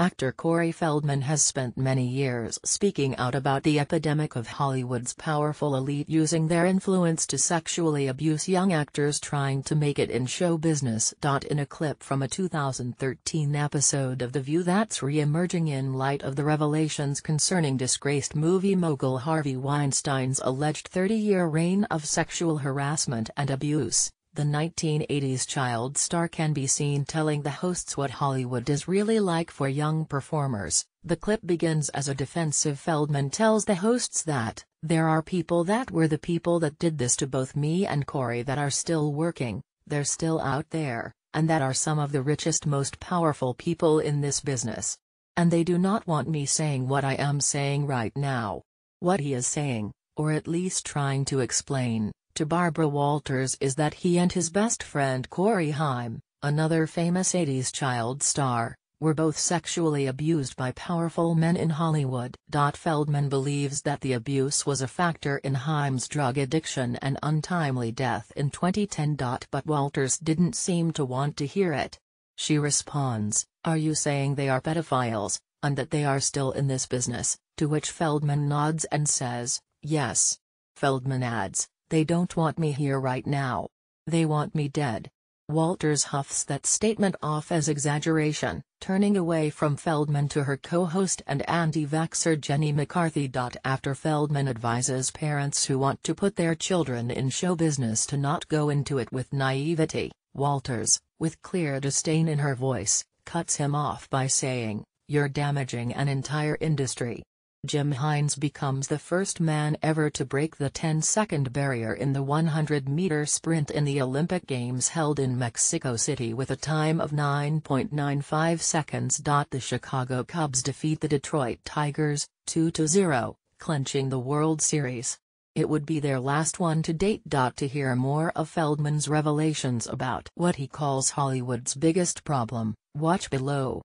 Actor Corey Feldman has spent many years speaking out about the epidemic of Hollywood's powerful elite using their influence to sexually abuse young actors trying to make it in show business. In a clip from a 2013 episode of The View that's re-emerging in light of the revelations concerning disgraced movie mogul Harvey Weinstein's alleged 30-year reign of sexual harassment and abuse, the 1980s child star can be seen telling the hosts what Hollywood is really like for young performers. The clip begins as a defensive Feldman tells the hosts that, "There are people that were the people that did this to both me and Corey that are still working, they're still out there, and that are some of the richest, most powerful people in this business. And they do not want me saying what I am saying right now." What he is saying, or at least trying to explain, to Barbara Walters is that he and his best friend Corey Haim, another famous 80s child star, were both sexually abused by powerful men in Hollywood. Feldman believes that the abuse was a factor in Haim's drug addiction and untimely death in 2010. But Walters didn't seem to want to hear it. She responds, "Are you saying they are pedophiles, and that they are still in this business?" To which Feldman nods and says, "Yes." Feldman adds, "They don't want me here right now. They want me dead." Walters huffs that statement off as exaggeration, turning away from Feldman to her co-host and anti-vaxxer Jenny McCarthy. After Feldman advises parents who want to put their children in show business to not go into it with naivety, Walters, with clear disdain in her voice, cuts him off by saying, "You're damaging an entire industry." Jim Hines becomes the first man ever to break the 10-second barrier in the 100-meter sprint in the Olympic Games held in Mexico City with a time of 9.95 seconds. The Chicago Cubs defeat the Detroit Tigers, 2-0, clinching the World Series. It would be their last one to date. To hear more of Feldman's revelations about what he calls Hollywood's biggest problem, watch below.